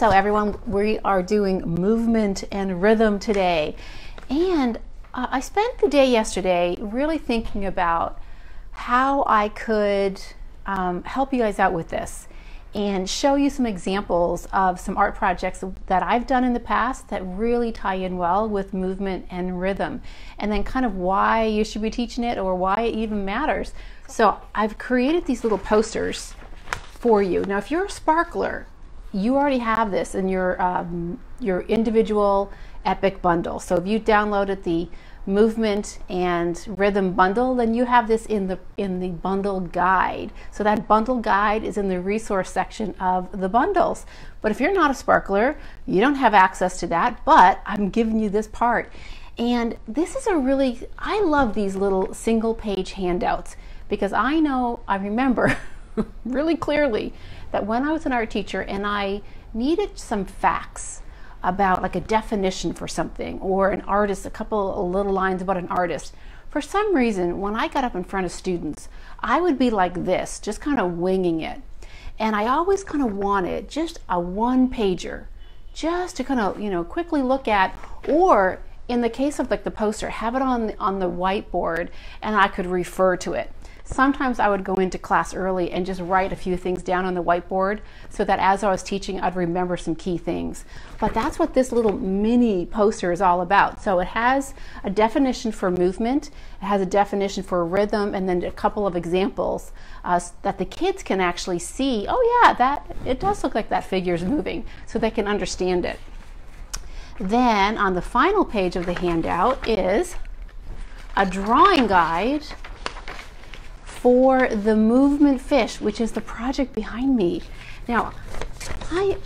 So everyone, we are doing movement and rhythm today. And I spent the day yesterday really thinking about how I could help you guys out with this and show you some examples of some art projects that I've done in the past that really tie in well with movement and rhythm, and then kind of why you should be teaching it or why it even matters. So I've created these little posters for you. Now, if you're a sparkler, you already have this in your individual EPIC bundle. So if you downloaded the movement and rhythm bundle, then you have this in the bundle guide. So that bundle guide is in the resource section of the bundles. But if you're not a sparkler, you don't have access to that, but I'm giving you this part. And this is a really, I love these little single page handouts, because I know, I remember really clearly that when I was an art teacher and I needed some facts about like a definition for something or an artist, a couple of little lines about an artist. For some reason, when I got up in front of students, I would be like this, just kind of winging it. And I always kind of wanted just a one pager, just to kind of, you know, quickly look at, or in the case of like the poster, have it on the whiteboard and I could refer to it. Sometimes I would go into class early and just write a few things down on the whiteboard so that as I was teaching, I'd remember some key things. But that's what this little mini poster is all about. So it has a definition for movement, it has a definition for rhythm, and then a couple of examples that the kids can actually see, oh yeah, that it does look like that figure's moving, so they can understand it. Then on the final page of the handout is a drawing guide for the movement fish, which is the project behind me. Now, hi,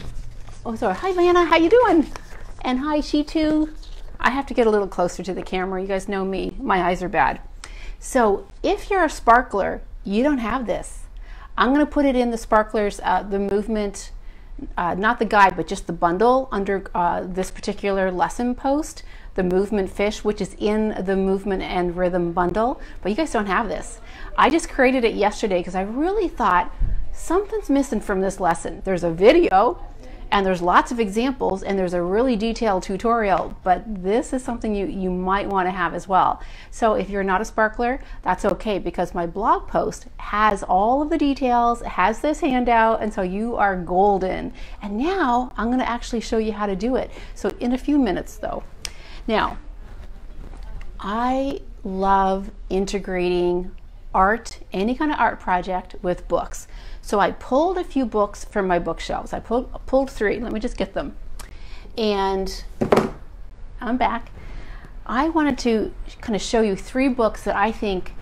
oh sorry, hi Vanna, how you doing? And hi she too. I have to get a little closer to the camera, you guys know me, my eyes are bad. So if you're a sparkler, you don't have this. I'm gonna put it in the sparklers, the movement, not the guide, but just the bundle under this particular lesson post, the movement fish, which is in the movement and rhythm bundle, but you guys don't have this. I just created it yesterday because I really thought something's missing from this lesson. There's a video and there's lots of examples and there's a really detailed tutorial, but this is something you might want to have as well. So if you're not a sparkler, that's okay, because my blog post has all of the details, has this handout, and so you are golden. And now I'm going to actually show you how to do it. So in a few minutes though. Now, I love integrating art, any kind of art project, with books. So I pulled a few books from my bookshelves. I pulled three, let me just get them. And I'm back. I wanted to kind of show you three books that I think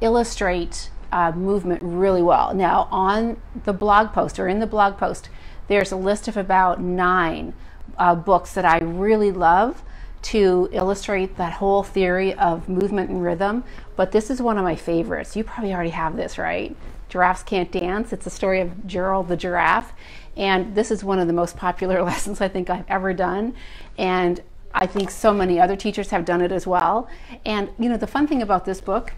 illustrate movement really well. Now on the blog post, or in the blog post, there's a list of about 9 books that I really love to illustrate that whole theory of movement and rhythm, but this is one of my favorites. You probably already have this, right? Giraffes Can't Dance. It's the story of Gerald the giraffe, and this is one of the most popular lessons I think I've ever done, and I think so many other teachers have done it as well. And you know, the fun thing about this book,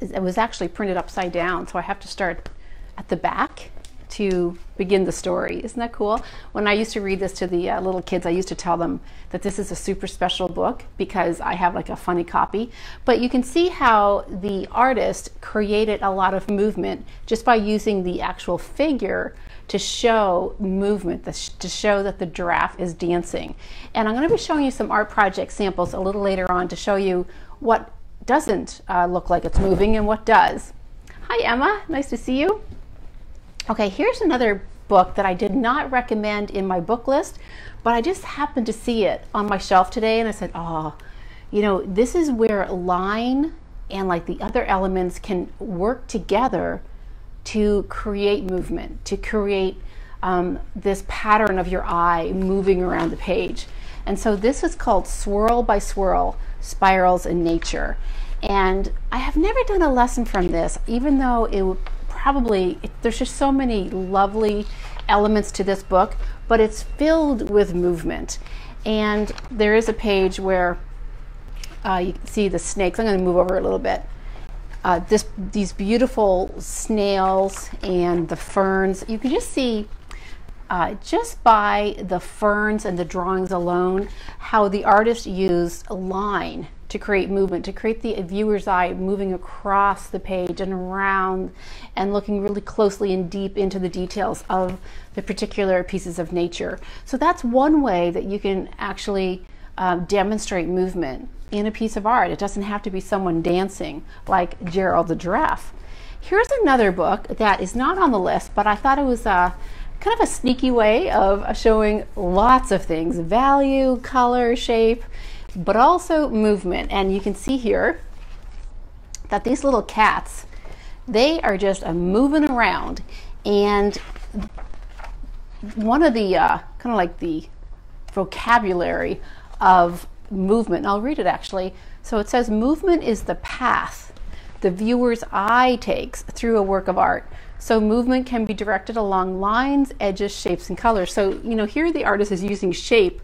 it was actually printed upside down, so I have to start at the back to begin the story. Isn't that cool? When I used to read this to the little kids, I used to tell them that this is a super special book because I have like a funny copy. But you can see how the artist created a lot of movement just by using the actual figure to show movement, to show that the giraffe is dancing. And I'm going to be showing you some art project samples a little later on to show you what doesn't look like it's moving and what does. Hi Emma, nice to see you. Okay, here's another book that I did not recommend in my book list, but I just happened to see it on my shelf today and I said, oh, you know, this is where line and like the other elements can work together to create movement, to create this pattern of your eye moving around the page. And so this is called Swirl by Swirl, Spirals in Nature. And I have never done a lesson from this, even though there's just so many lovely elements to this book, but it's filled with movement. And there is a page where you can see the snakes. I'm going to move over a little bit. These beautiful snails and the ferns. You can just see just by the ferns and the drawings alone, how the artist used line to create movement, to create the viewer's eye moving across the page and around and looking really closely and deep into the details of the particular pieces of nature. So that's one way that you can actually demonstrate movement in a piece of art. It doesn't have to be someone dancing like Gerald the Giraffe. Here's another book that is not on the list, but I thought it was kind of a sneaky way of showing lots of things, value, color, shape, but also movement. And you can see here that these little cats, they are just moving around. And one of the kind of like the vocabulary of movement, and I'll read it actually. So it says, movement is the path the viewer's eye takes through a work of art. So movement can be directed along lines, edges, shapes, and colors. So, you know, here the artist is using shape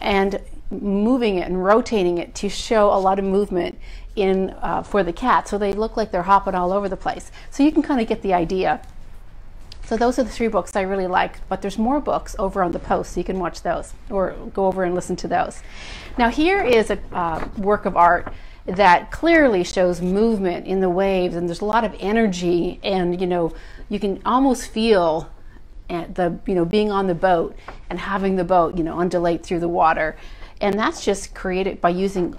and moving it and rotating it to show a lot of movement in for the cat, so they look like they're hopping all over the place. So you can kind of get the idea. So those are the three books I really liked, but there's more books over on the post, so you can watch those or go over and listen to those. Now here is a work of art that clearly shows movement in the waves, and there's a lot of energy, and you know, you can almost feel the, you know, being on the boat and having the boat, you know, undulate through the water. And that's just created by using,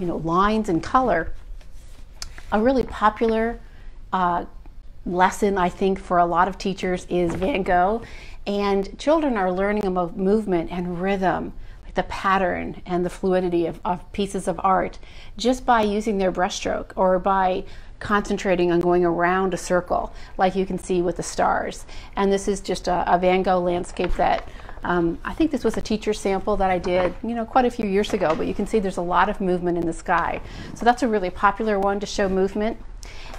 you know, lines and color. A really popular lesson, I think, for a lot of teachers is Van Gogh. And children are learning about movement and rhythm, like the pattern and the fluidity of pieces of art, just by using their brushstroke or by concentrating on going around a circle, like you can see with the stars. And this is just a Van Gogh landscape that I think this was a teacher sample that I did, you know, quite a few years ago, but you can see there's a lot of movement in the sky. So that's a really popular one to show movement.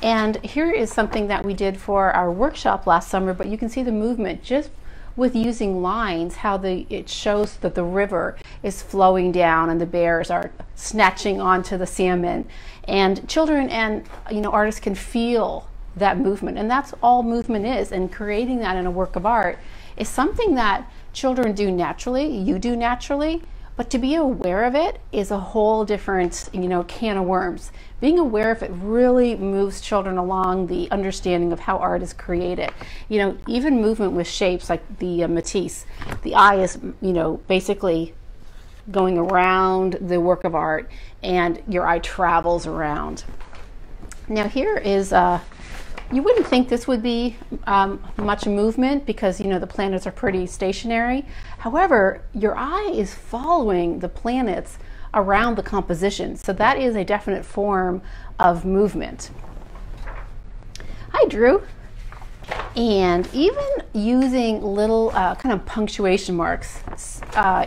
And here is something that we did for our workshop last summer, but you can see the movement just with using lines, how it shows that the river is flowing down and the bears are snatching onto the salmon. And children and, you know, artists can feel that movement, and that's all movement is. And creating that in a work of art is something that children do naturally, you do naturally, but to be aware of it is a whole different, you know, can of worms. Being aware of it really moves children along the understanding of how art is created. You know, even movement with shapes like the Matisse, the eye is, you know, basically going around the work of art, and your eye travels around. Now here is you wouldn't think this would be much movement because, you know, the planets are pretty stationary. However, your eye is following the planets around the composition. So that is a definite form of movement. Hi, Drew. And even using little kind of punctuation marks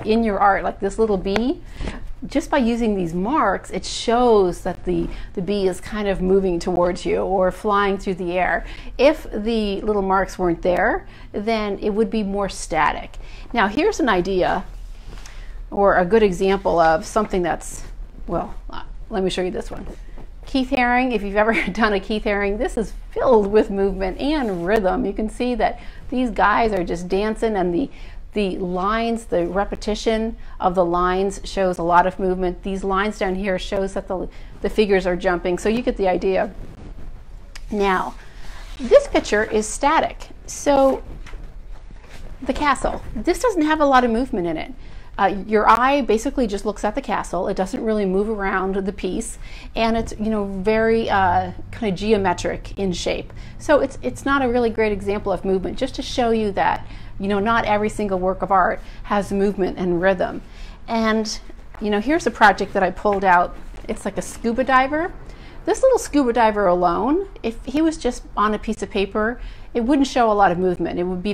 in your art, like this little bee, just by using these marks, it shows that the bee is kind of moving towards you or flying through the air. If the little marks weren't there, then it would be more static. Now here's an idea or a good example of something that's, well, let me show you this one. Keith Haring, if you've ever done a Keith Haring, this is filled with movement and rhythm. You can see that these guys are just dancing, and the lines, the repetition of the lines shows a lot of movement. These lines down here shows that the figures are jumping, so you get the idea. Now, this picture is static. So, the castle. This doesn't have a lot of movement in it. Your eye basically just looks at the castle. It doesn't really move around the piece, and it's, you know, very kind of geometric in shape. So it's not a really great example of movement, just to show you that, you know, not every single work of art has movement and rhythm. And, you know, here's a project that I pulled out. It's like a scuba diver. This little scuba diver alone, if he was just on a piece of paper, it wouldn't show a lot of movement. It would be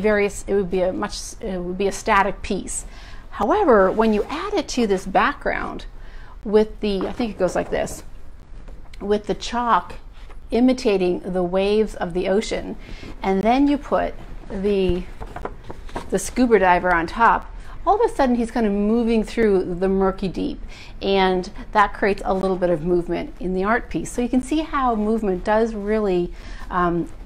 a static piece. However, when you add it to this background with the, I think it goes like this, with the chalk imitating the waves of the ocean, and then you put the scuba diver on top, all of a sudden he's kind of moving through the murky deep, and that creates a little bit of movement in the art piece. So you can see how movement does really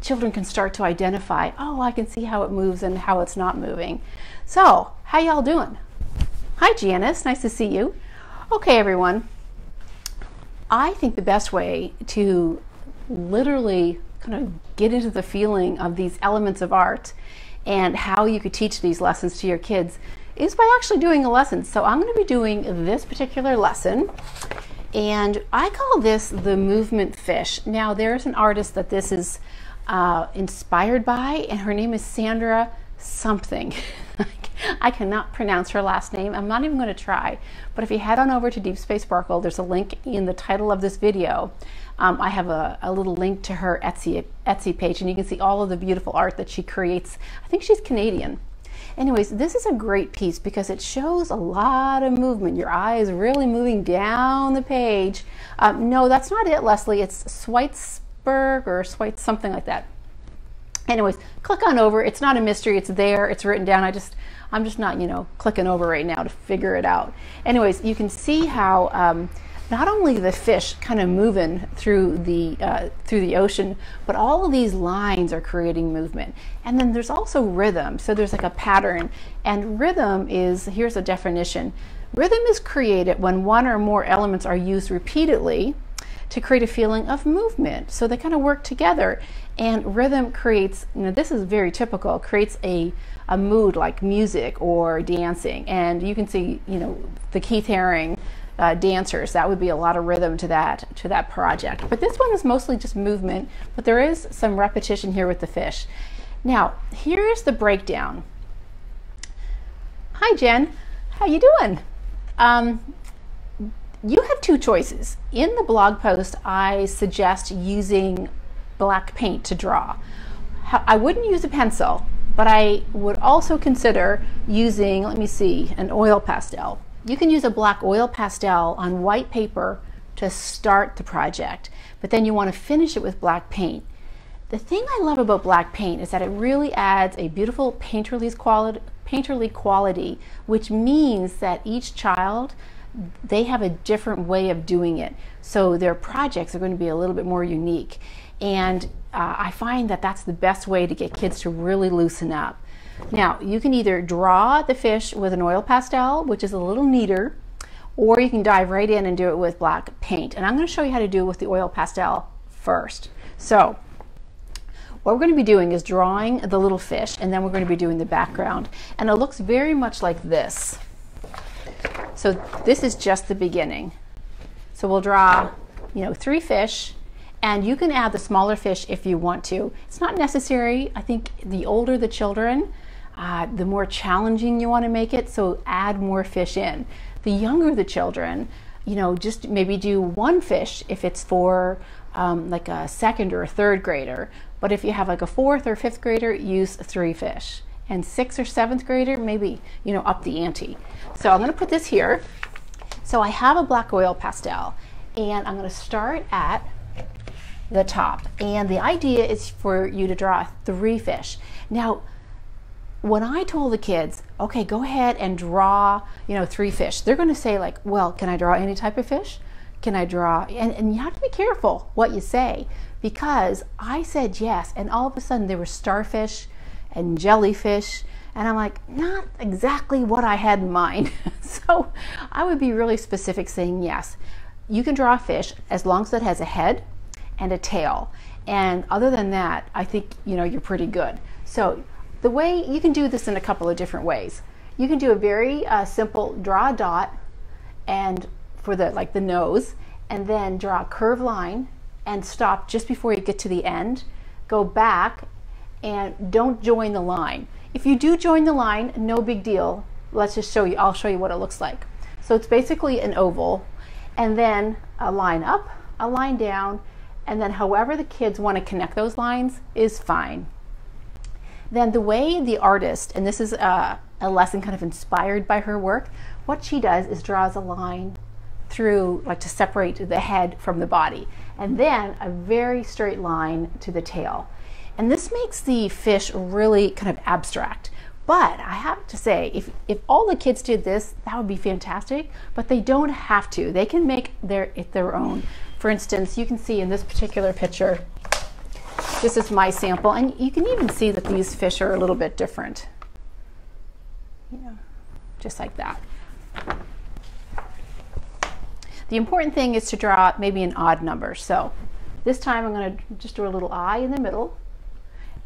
children can start to identify, oh, I can see how it moves and how it's not moving. So, how y'all doing? Hi Janice, nice to see you. Okay everyone, I think the best way to literally kind of get into the feeling of these elements of art and how you could teach these lessons to your kids is by actually doing a lesson. So I'm going to be doing this particular lesson, and I call this the movement fish. Now there's an artist that this is inspired by, and her name is Sandra something. I cannot pronounce her last name. I'm not even going to try. But if you head on over to Deep Space Sparkle, there's a link in the title of this video. I have a little link to her Etsy page, and you can see all of the beautiful art that she creates. I think she's Canadian. Anyways, this is a great piece because it shows a lot of movement. Your eye is really moving down the page. No, that's not it, Leslie. It's Schweitzberg or Schweitz, something like that. Anyways, click on over. It's not a mystery. It's there. It's written down. I'm just not, you know, clicking over right now to figure it out. Anyways, you can see how not only the fish kind of moving through the ocean, but all of these lines are creating movement. And then there's also rhythm. So there's like a pattern, and rhythm is, here's a definition. Rhythm is created when one or more elements are used repeatedly to create a feeling of movement. So they kind of work together, and rhythm creates, you know, this is very typical, creates a mood like music or dancing. And you can see, you know, the Keith Haring dancers, that would be a lot of rhythm to that project. But this one is mostly just movement, but there is some repetition here with the fish. Now, here's the breakdown. Hi Jen, how you doing? You have two choices. In the blog post, I suggest using black paint to draw. I wouldn't use a pencil, but I would also consider using, let me see, an oil pastel. You can use a black oil pastel on white paper to start the project, but then you want to finish it with black paint. The thing I love about black paint is that it really adds a beautiful painterly quality, which means that each child, they have a different way of doing it. So their projects are going to be a little bit more unique. And I find that that's the best way to get kids to really loosen up. Now, you can either draw the fish with an oil pastel, which is a little neater, or you can dive right in and do it with black paint. And I'm going to show you how to do it with the oil pastel first. So what we're going to be doing is drawing the little fish, and then we're going to be doing the background. And it looks very much like this. So this is just the beginning. So we'll draw, you know, three fish, and you can add the smaller fish if you want to. It's not necessary. I think the older the children, the more challenging you want to make it, so add more fish in. The younger the children, you know, just maybe do one fish if it's for like a second or a third grader. But if you have like a fourth or fifth grader, use three fish. And sixth or seventh grader, maybe, you know, up the ante. So I'm gonna put this here. So I have a black oil pastel, and I'm gonna start at the top. And the idea is for you to draw three fish. Now, when I told the kids, okay, go ahead and draw, you know, three fish, they're gonna say like, well, can I draw any type of fish? Can I draw? And you have to be careful what you say, because I said yes, and all of a sudden there were starfish and jellyfish, and I'm like, not exactly what I had in mind. So I would be really specific, saying yes, you can draw a fish as long as it has a head and a tail, and other than that, I think, you know, you're pretty good. So the way you can do this in a couple of different ways. You can do a very simple, draw a dot, and for the, like, the nose, and then draw a curved line and stop just before you get to the end, go back, and don't join the line. If you do join the line, no big deal. Let's just show you, I'll show you what it looks like. So it's basically an oval, and then a line up, a line down, and then however the kids want to connect those lines is fine. Then the way the artist, and this is a lesson kind of inspired by her work, what she does is draws a line through, like, to separate the head from the body, and then a very straight line to the tail. And this makes the fish really kind of abstract. But I have to say, if all the kids did this, that would be fantastic, but they don't have to. They can make it their own. For instance, you can see in this particular picture, This is my sample, and you can even see that these fish are a little bit different. Yeah, just like that. The important thing is to draw maybe an odd number. So this time I'm going to just do a little eye in the middle,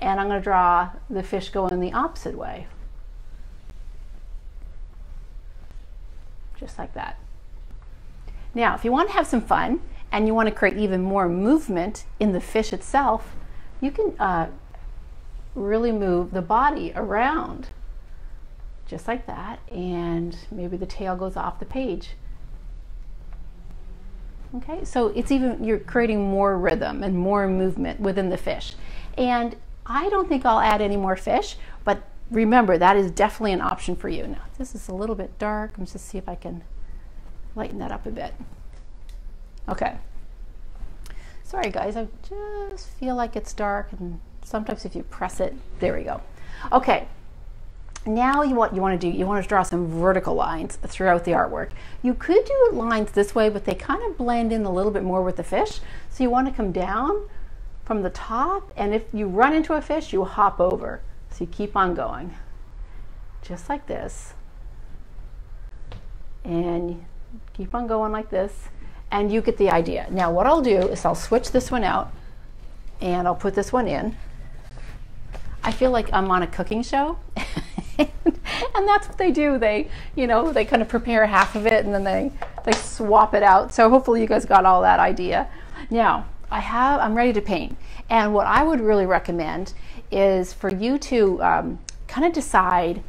and I'm going to draw the fish going the opposite way. Just like that. Now, if you want to have some fun and you want to create even more movement in the fish itself, you can really move the body around. Just like that, and maybe the tail goes off the page. Okay, so it's even, you're creating more rhythm and more movement within the fish. And I don't think I'll add any more fish, but remember, that is definitely an option for you. Now, this is a little bit dark. I'm just gonna see if I can lighten that up a bit. Okay. Sorry guys, I just feel like it's dark, and sometimes if you press it, there we go. Okay. Now you want to draw some vertical lines throughout the artwork. You could do lines this way, but they kind of blend in a little bit more with the fish. So you want to come down from the top, and if you run into a fish, you hop over. So you keep on going, just like this. And keep on going like this, and you get the idea. Now what I'll do is I'll switch this one out, and I'll put this one in. I feel like I'm on a cooking show. And that's what they do. They, you know, they kind of prepare half of it and then they swap it out. So hopefully you guys got all that idea. Now I'm ready to paint. And what I would really recommend is for you to kind of decide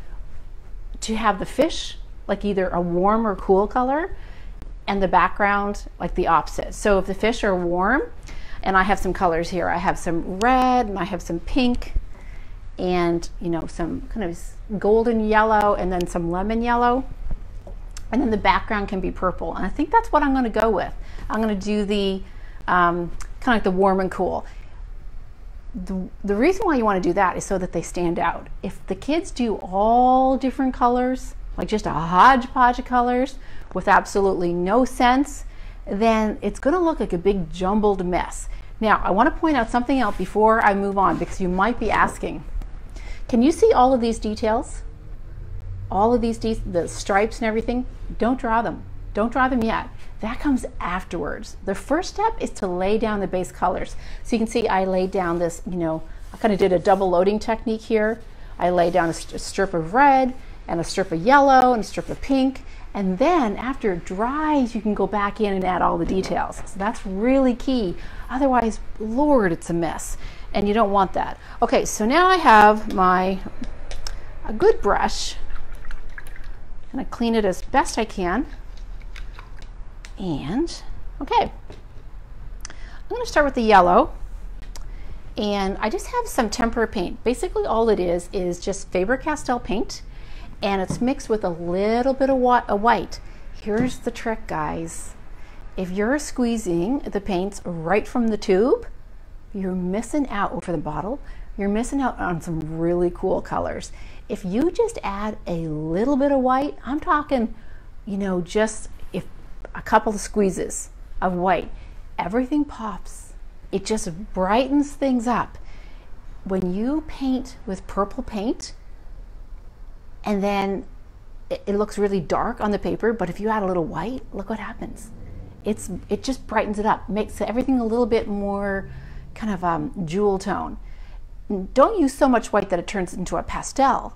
to have the fish like either a warm or cool color and the background like the opposite. So if the fish are warm, and I have some colors here, I have some red and I have some pink, and you know, some kind of golden yellow and then some lemon yellow, and then the background can be purple. And I think that's what I'm going to go with. I'm going to do the kind of like the warm and cool. The reason why you want to do that is so that they stand out. If the kids do all different colors, like just a hodgepodge of colors with absolutely no sense, then it's going to look like a big jumbled mess. Now I want to point out something else before I move on, because you might be asking, can you see all of these details? All of these, the stripes and everything? Don't draw them. Don't draw them yet. That comes afterwards. The first step is to lay down the base colors. So you can see I laid down this, you know, I kind of did a double loading technique here. I laid down a strip of red and a strip of yellow and a strip of pink. And then after it dries, you can go back in and add all the details. So that's really key. Otherwise, Lord, it's a mess. And you don't want that. Okay, so now I have a good brush. And I clean it as best I can. And, okay. I'm gonna start with the yellow. And I just have some tempera paint. Basically all it is just Faber-Castell paint. And it's mixed with a little bit of white. Here's the trick, guys. If you're squeezing the paints right from the tube, you're missing out for the bottle. You're missing out on some really cool colors. If you just add a little bit of white, I'm talking, you know, just if a couple of squeezes of white, everything pops. It just brightens things up. When you paint with purple paint, and then it looks really dark on the paper, but if you add a little white, look what happens. It just brightens it up, makes everything a little bit more kind of jewel tone. Don't use so much white that it turns into a pastel.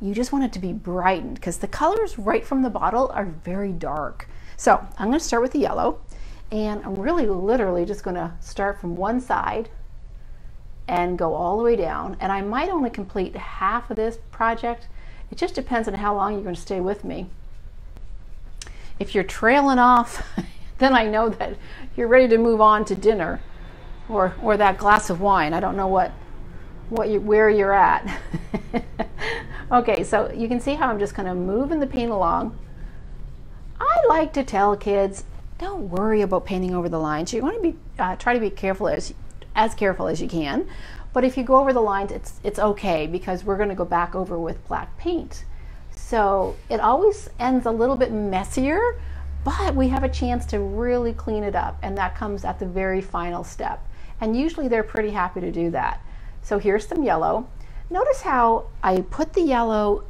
You just want it to be brightened, because the colors right from the bottle are very dark. So I'm gonna start with the yellow, and I'm really literally just gonna start from one side and go all the way down. And I might only complete half of this project. It just depends on how long you're going to stay with me. If you're trailing off, then I know that you're ready to move on to dinner or that glass of wine. I don't know where you're at. Okay, so you can see how I'm just kind of moving the paint along. I like to tell kids, don't worry about painting over the lines. You want to be try to be careful as careful as you can. But if you go over the lines, it's okay, because we're gonna go back over with black paint. So it always ends a little bit messier, but we have a chance to really clean it up, and that comes at the very final step. and usually they're pretty happy to do that. So here's some yellow. Notice how I put the yellow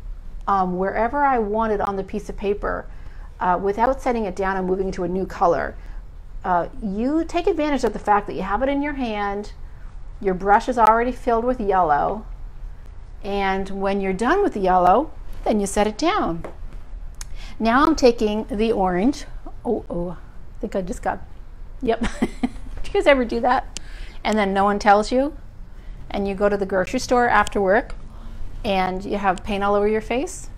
wherever I wanted on the piece of paper without setting it down and moving to a new color. You take advantage of the fact that you have it in your hand, your brush is already filled with yellow, and when you're done with the yellow, then you set it down. Now I'm taking the orange. Oh, I think I just got, yep. Did you guys ever do that? And then no one tells you, and you go to the grocery store after work, and you have paint all over your face?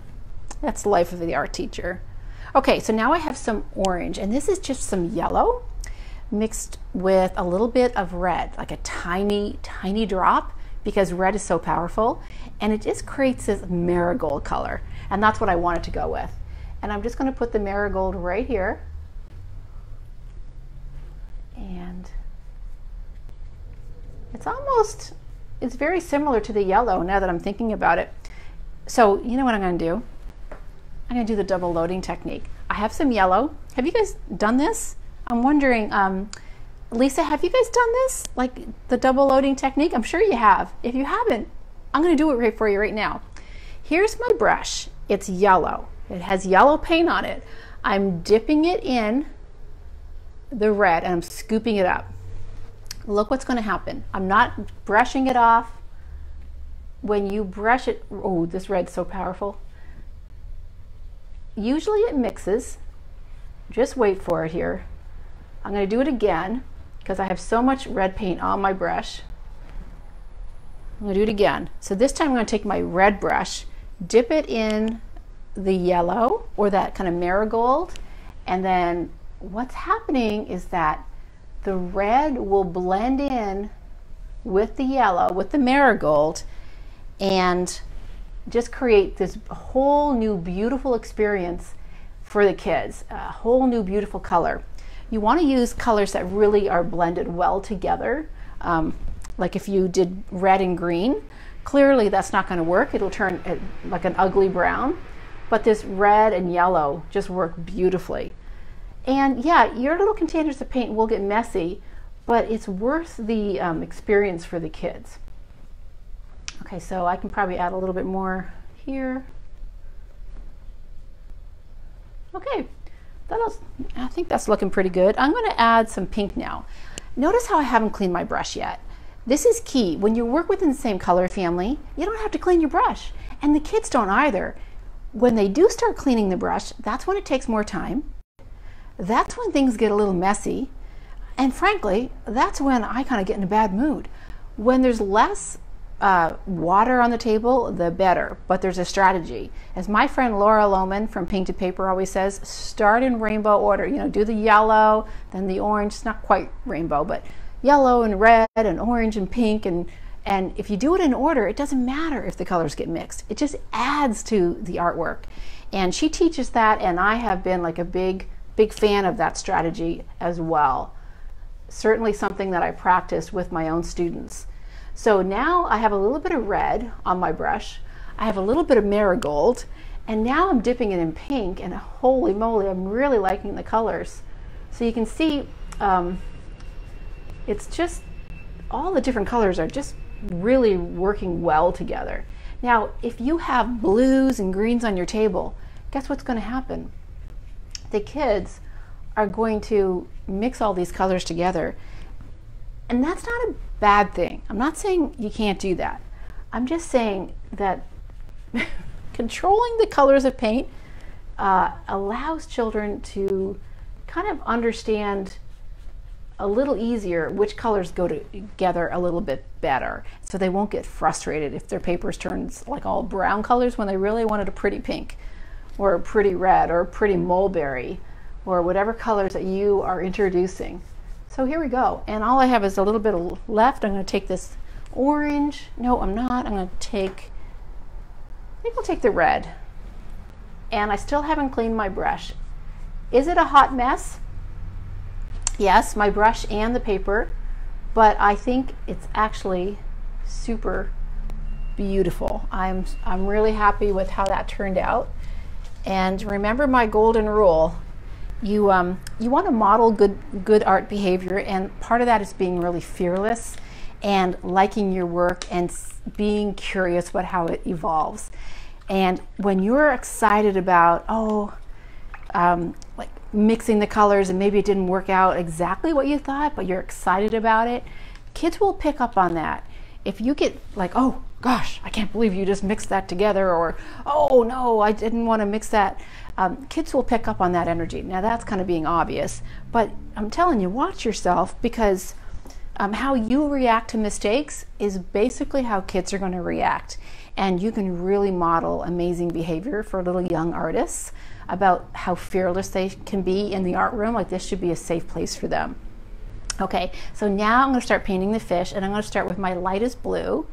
That's the life of the art teacher. Okay, so now I have some orange, and this is just some yellow mixed with a little bit of red, like a tiny, tiny drop, because red is so powerful, and it just creates this marigold color, and that's what I wanted to go with. And I'm just going to put the marigold right here, and it's very similar to the yellow now that I'm thinking about it. So you know what I'm going to do? I'm going to do the double loading technique. I have some yellow. Have you guys done this? I'm wondering, Lisa, have you guys done this? Like the double loading technique? I'm sure you have. If you haven't, I'm going to do it right for you right now. Here's my brush. It's yellow. It has yellow paint on it. I'm dipping it in the red and I'm scooping it up. Look what's going to happen. I'm not brushing it off. When you brush it, oh, this red's so powerful. Usually it mixes. Just wait for it here. I'm going to do it again because I have so much red paint on my brush. I'm going to do it again. So this time I'm going to take my red brush, dip it in the yellow or that kind of marigold, and then what's happening is that the red will blend in with the yellow, with the marigold, and just create this whole new beautiful experience for the kids, a whole new beautiful color. You want to use colors that really are blended well together. Like if you did red and green, clearly that's not going to work. It'll turn like an ugly brown, but this red and yellow just work beautifully. And yeah, your little containers of paint will get messy, but it's worth the experience for the kids. Okay, so I can probably add a little bit more here. Okay, I think that's looking pretty good. I'm going to add some pink now. Notice how I haven't cleaned my brush yet. This is key. When you work within the same color family, you don't have to clean your brush, and the kids don't either. When they do start cleaning the brush, that's when it takes more time. That's when things get a little messy, and frankly, that's when I kind of get in a bad mood. When there's less water on the table, the better, but there's a strategy. As my friend Laura Lohman from Painted Paper always says, start in rainbow order. You know, do the yellow, then the orange. It's not quite rainbow, but yellow and red and orange and pink, and if you do it in order, it doesn't matter if the colors get mixed. It just adds to the artwork. And she teaches that, and I have been like a big fan of that strategy as well. Certainly something that I practiced with my own students. So now I have a little bit of red on my brush. I have a little bit of marigold, and now I'm dipping it in pink, and holy moly, I'm really liking the colors. So you can see it's just all the different colors are just really working well together. Now, if you have blues and greens on your table, guess what's going to happen? The kids are going to mix all these colors together, and that's not a bad thing. I'm not saying you can't do that. I'm just saying that controlling the colors of paint allows children to kind of understand a little easier which colors go together a little bit better, so they won't get frustrated if their papers turns like all brown colors when they really wanted a pretty pink or a pretty red or a pretty mulberry or whatever colors that you are introducing. So here we go, and all I have is a little bit left. I'm going to take this orange. No, I'm not. I think I'll take the red, and I still haven't cleaned my brush. Is it a hot mess? Yes, my brush and the paper, but I think it's actually super beautiful. I'm really happy with how that turned out. And remember my golden rule. you want to model good art behavior, and part of that is being really fearless and liking your work and being curious about how it evolves. And when you're excited about, oh, like mixing the colors and maybe it didn't work out exactly what you thought, but you're excited about it, kids will pick up on that. If you get like, oh gosh, I can't believe you just mixed that together, or oh no, I didn't want to mix that, kids will pick up on that energy. Now that's kind of being obvious, but I'm telling you, watch yourself, because how you react to mistakes is basically how kids are going to react. And you can really model amazing behavior for little young artists about how fearless they can be in the art room. Like, this should be a safe place for them. Okay, so now I'm going to start painting the fish, and I'm going to start with my lightest blue,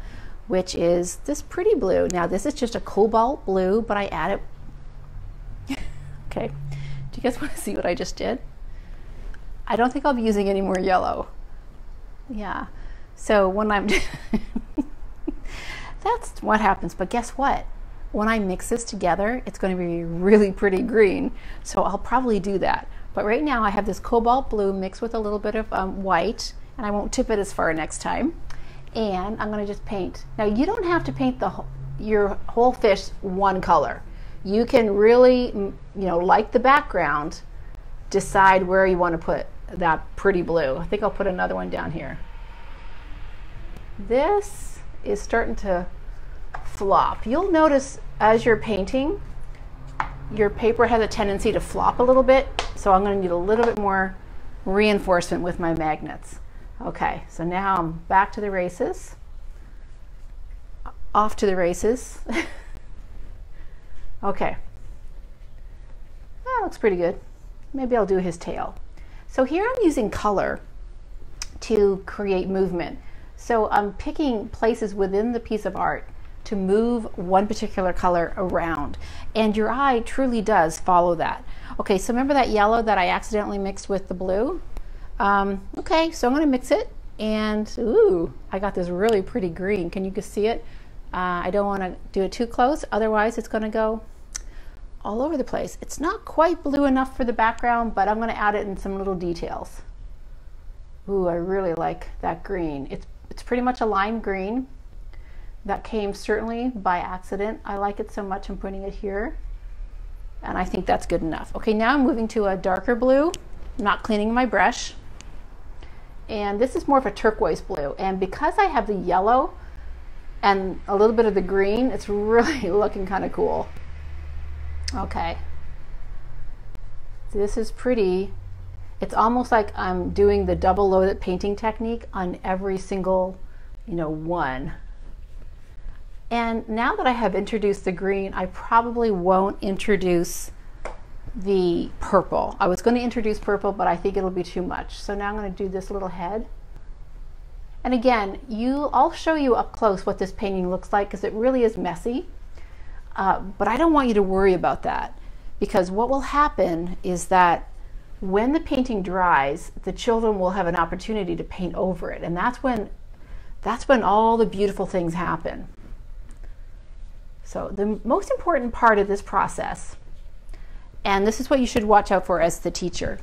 which is this pretty blue. Now this is just a cobalt blue, but I added it. Okay, do you guys want to see what I just did? I don't think I'll be using any more yellow. Yeah, so when I'm that's what happens. But guess what, when I mix this together, it's going to be really pretty green, so I'll probably do that. But right now I have this cobalt blue mixed with a little bit of white, and I won't tip it as far next time, and I'm going to just paint. Now you don't have to paint your whole fish one color. You can really, you know, like the background, decide where you want to put that pretty blue. I think I'll put another one down here. This is starting to flop. You'll notice as you're painting, your paper has a tendency to flop a little bit, so I'm going to need a little bit more reinforcement with my magnets. Okay, so now I'm back to the races. Off to the races. Okay. That looks pretty good. Maybe I'll do his tail. So here I'm using color to create movement. So I'm picking places within the piece of art to move one particular color around. And your eye truly does follow that. Okay, so remember that yellow that I accidentally mixed with the blue? Okay, so I'm gonna mix it, and ooh, I got this really pretty green. Can you just see it? I don't wanna do it too close, otherwise it's gonna go all over the place. It's not quite blue enough for the background, but I'm going to add it in some little details. Ooh, I really like that green. It's pretty much a lime green. That came certainly by accident. I like it so much I'm putting it here, and I think that's good enough. Okay, now I'm moving to a darker blue. I'm not cleaning my brush, and this is more of a turquoise blue, and because I have the yellow and a little bit of the green, it's really looking kind of cool. Okay, this is pretty. It's almost like I'm doing the double loaded painting technique on every single, you know, one. And now that I have introduced the green, I probably won't introduce the purple. I was going to introduce purple, but I think it'll be too much. So now I'm going to do this little head. And again, I'll show you up close what this painting looks like, because it really is messy. But I don't want you to worry about that, because what will happen is that when the painting dries, the children will have an opportunity to paint over it, and that's when all the beautiful things happen. So the most important part of this process, and this is what you should watch out for as the teacher,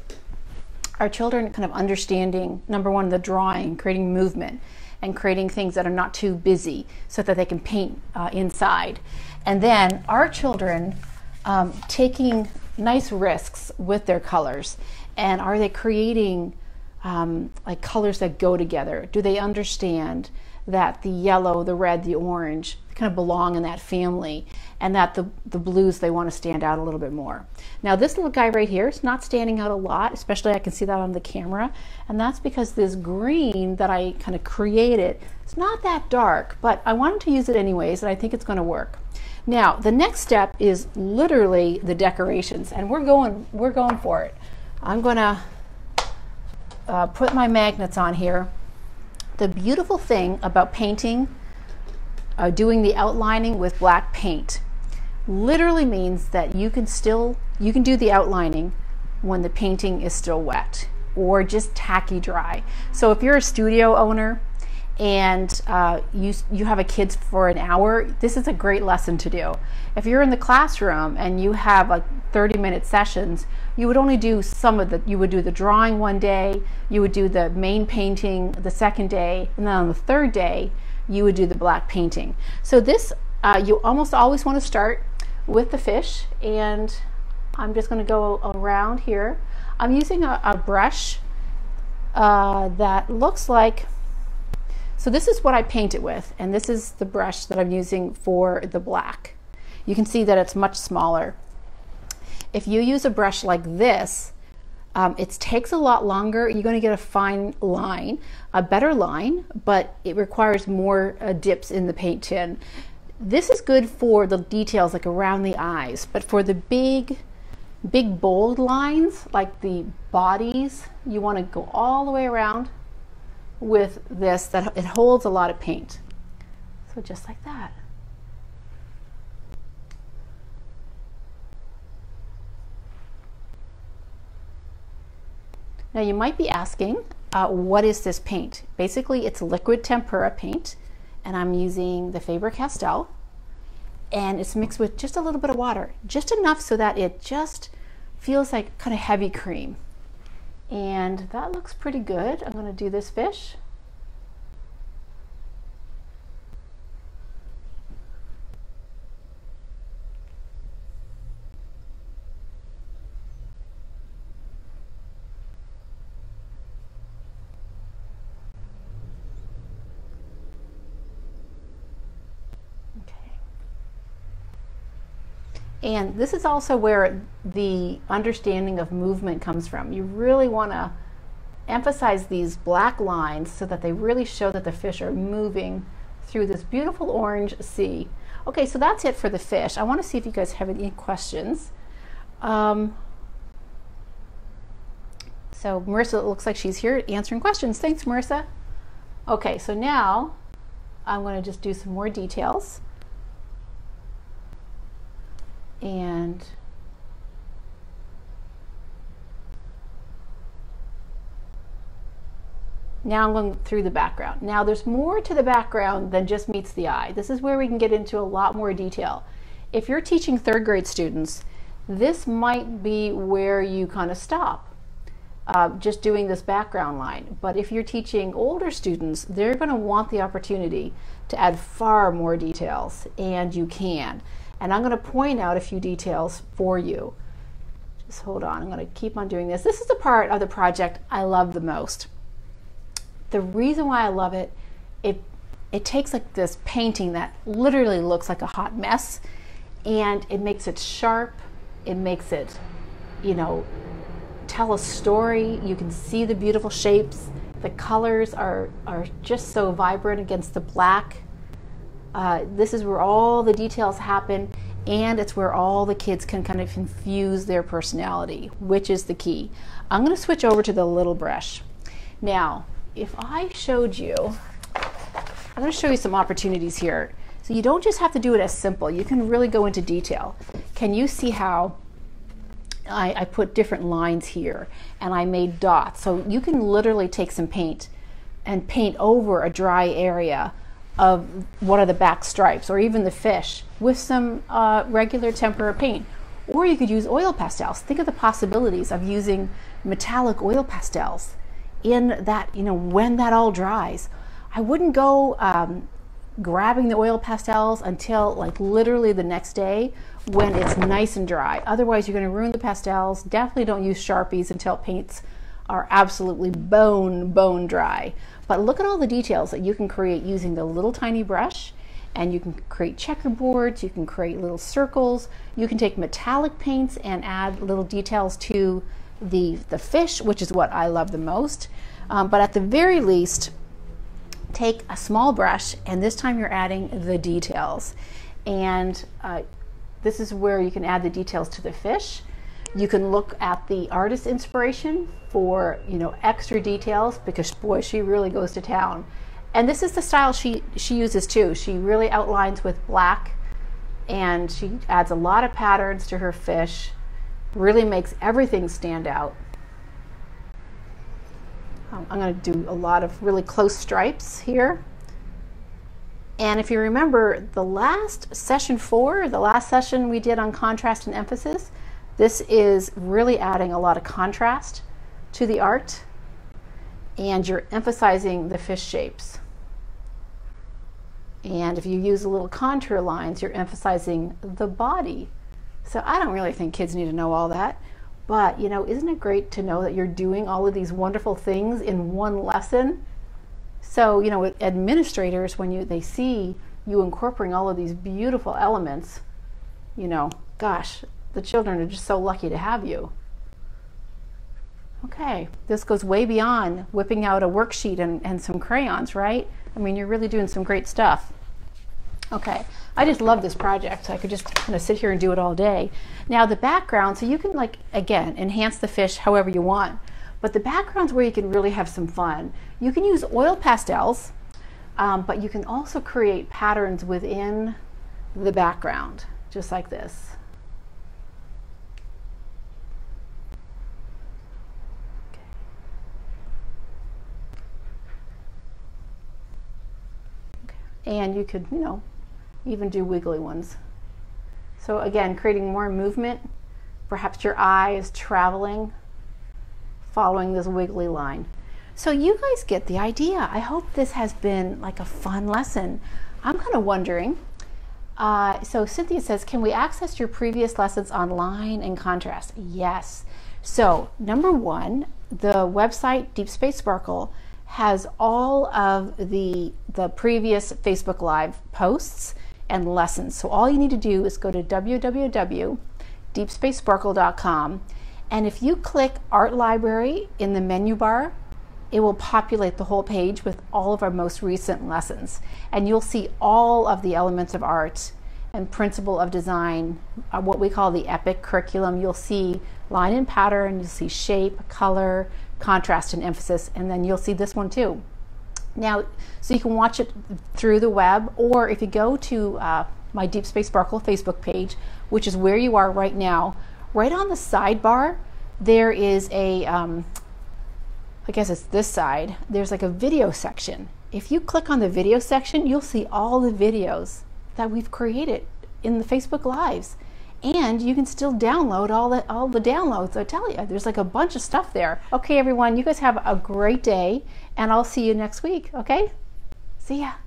are children kind of understanding, number one, the drawing, creating movement, and creating things that are not too busy so that they can paint inside. And then our children taking nice risks with their colors, and are they creating like colors that go together? Do they understand that the yellow, the red, the orange kind of belong in that family, and that the blues, they want to stand out a little bit more? Now this little guy right here is not standing out a lot, especially I can see that on the camera, and that's because this green that I kind of created, it's not that dark, but I wanted to use it anyways, and I think it's going to work. Now the next step is literally the decorations, and we're going for it. I'm gonna put my magnets on here. The beautiful thing about painting, doing the outlining with black paint, literally means that you can do the outlining when the painting is still wet or just tacky dry. So if you're a studio owner and you have a kid for an hour, this is a great lesson to do. If you're in the classroom and you have like 30-minute sessions, you would only do some of the, you would do the drawing one day, you would do the main painting the second day, and then on the third day, you would do the black painting. So this, you almost always want to start with the fish, and I'm just going to go around here. I'm using a brush that looks like, so this is what I paint it with, and this is the brush that I'm using for the black. You can see that it's much smaller. If you use a brush like this, it takes a lot longer. You're going to get a fine line, a better line, but it requires more dips in the paint tin. This is good for the details like around the eyes, but for the big bold lines like the bodies, you want to go all the way around with this, that it holds a lot of paint. So just like that. Now you might be asking, what is this paint? Basically, it's liquid tempera paint, and I'm using the Faber-Castell, and it's mixed with just a little bit of water, just enough so that it just feels like kind of heavy cream. And that looks pretty good. I'm going to do this fish. And this is also where the understanding of movement comes from. You really want to emphasize these black lines so that they really show that the fish are moving through this beautiful orange sea. Okay, so that's it for the fish. I want to see if you guys have any questions. So Marissa, it looks like she's here answering questions. Thanks, Marissa. Okay, so now I'm going to just do some more details. And now I'm going through the background. Now there's more to the background than just meets the eye. This is where we can get into a lot more detail. If you're teaching third grade students, this might be where you kind of stop, just doing this background line. But if you're teaching older students, they're going to want the opportunity to add far more details, and you can. And I'm going to point out a few details for you. Just hold on, I'm going to keep on doing this. This is the part of the project I love the most. The reason why I love it, it takes like this painting that literally looks like a hot mess, and it makes it sharp, it makes it, you know, tell a story. You can see the beautiful shapes. The colors are just so vibrant against the black. This is where all the details happen, and it's where all the kids can kind of infuse their personality, which is the key. I'm going to switch over to the little brush. Now, if I showed you, I'm going to show you some opportunities here. So you don't just have to do it as simple. You can really go into detail. Can you see how I put different lines here, and I made dots? So you can literally take some paint and paint over a dry area of one of the back stripes, or even the fish, with some regular tempera paint. Or you could use oil pastels. Think of the possibilities of using metallic oil pastels in that, you know, when that all dries. I wouldn't go grabbing the oil pastels until like literally the next day when it's nice and dry. Otherwise, you're going to ruin the pastels. Definitely don't use Sharpies until paints are absolutely bone dry. But look at all the details that you can create using the little tiny brush, and you can create checkerboards, you can create little circles, you can take metallic paints and add little details to the fish, which is what I love the most. But at the very least, take a small brush, and this time you're adding the details. And this is where you can add the details to the fish. You can look at the artist's inspiration for, you know, extra details, because boy, she really goes to town. And this is the style she uses too. She really outlines with black, and she adds a lot of patterns to her fish. Really makes everything stand out. I'm going to do a lot of really close stripes here. And if you remember the last session four, the last session we did on contrast and emphasis, this is really adding a lot of contrast to the art, and you're emphasizing the fish shapes. And if you use little contour lines, you're emphasizing the body. So I don't really think kids need to know all that, but you know, isn't it great to know that you're doing all of these wonderful things in one lesson? So, you know, with administrators, when they see you incorporating all of these beautiful elements, you know, gosh, the children are just so lucky to have you. Okay, this goes way beyond whipping out a worksheet and some crayons, right? I mean, you're really doing some great stuff. Okay, I just love this project. I could just kind of sit here and do it all day. Now the background, so you can, like, again, enhance the fish however you want, but the background's where you can really have some fun. You can use oil pastels, but you can also create patterns within the background, just like this. And you could, you know, even do wiggly ones. So again, creating more movement. Perhaps your eye is traveling, following this wiggly line. So you guys get the idea. I hope this has been like a fun lesson. I'm kind of wondering, so Cynthia says, can we access your previous lessons online in contrast? Yes. So number one, the website Deep Space Sparkle has all of the previous Facebook Live posts and lessons. So all you need to do is go to www.deepspacesparkle.com, and if you click Art Library in the menu bar, it will populate the whole page with all of our most recent lessons, and you'll see all of the elements of art and principle of design, what we call the EPIC curriculum. You'll see line and pattern, you'll see shape, color, contrast and emphasis, and then you'll see this one too. Now, so you can watch it through the web, or if you go to my Deep Space Sparkle Facebook page, which is where you are right now, right on the sidebar, there is a, I guess it's this side, there's like a video section. If you click on the video section, you'll see all the videos that we've created in the Facebook Lives. And you can still download all the downloads. I tell you, there's like a bunch of stuff there. Okay, everyone, you guys have a great day, and I'll see you next week, okay? See ya.